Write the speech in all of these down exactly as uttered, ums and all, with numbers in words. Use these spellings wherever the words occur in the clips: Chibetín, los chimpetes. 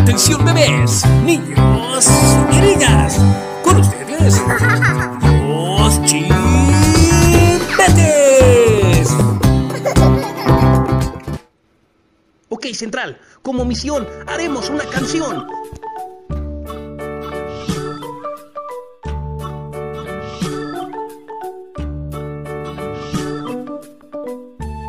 Atención bebés, niños y niñas, con ustedes los chimpetes. Ok, Central, como misión haremos una canción.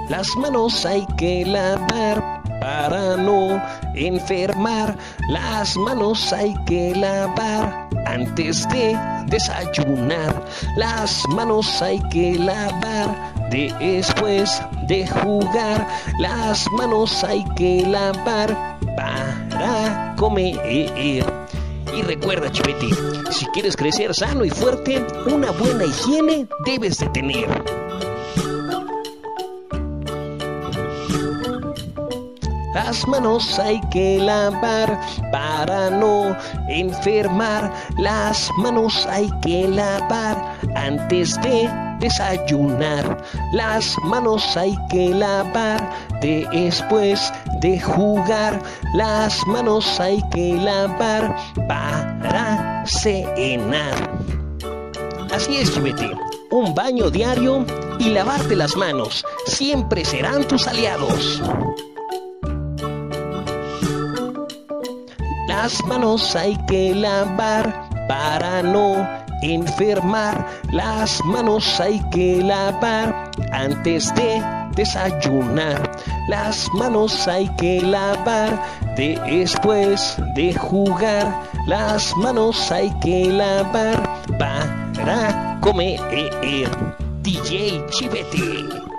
Las manos hay que lavar para no enfermar. Las manos hay que lavar antes de desayunar. Las manos hay que lavar después de jugar. Las manos hay que lavar para comer. Y recuerda, Chibetín, si quieres crecer sano y fuerte, una buena higiene debes de tener. Las manos hay que lavar para no enfermar. Las manos hay que lavar antes de desayunar. Las manos hay que lavar después de jugar. Las manos hay que lavar para cenar. Así es, Chibetín. Un baño diario y lavarte las manos siempre serán tus aliados. Las manos hay que lavar para no enfermar. Las manos hay que lavar antes de desayunar. Las manos hay que lavar después de jugar. Las manos hay que lavar para comer. D J Chibetín.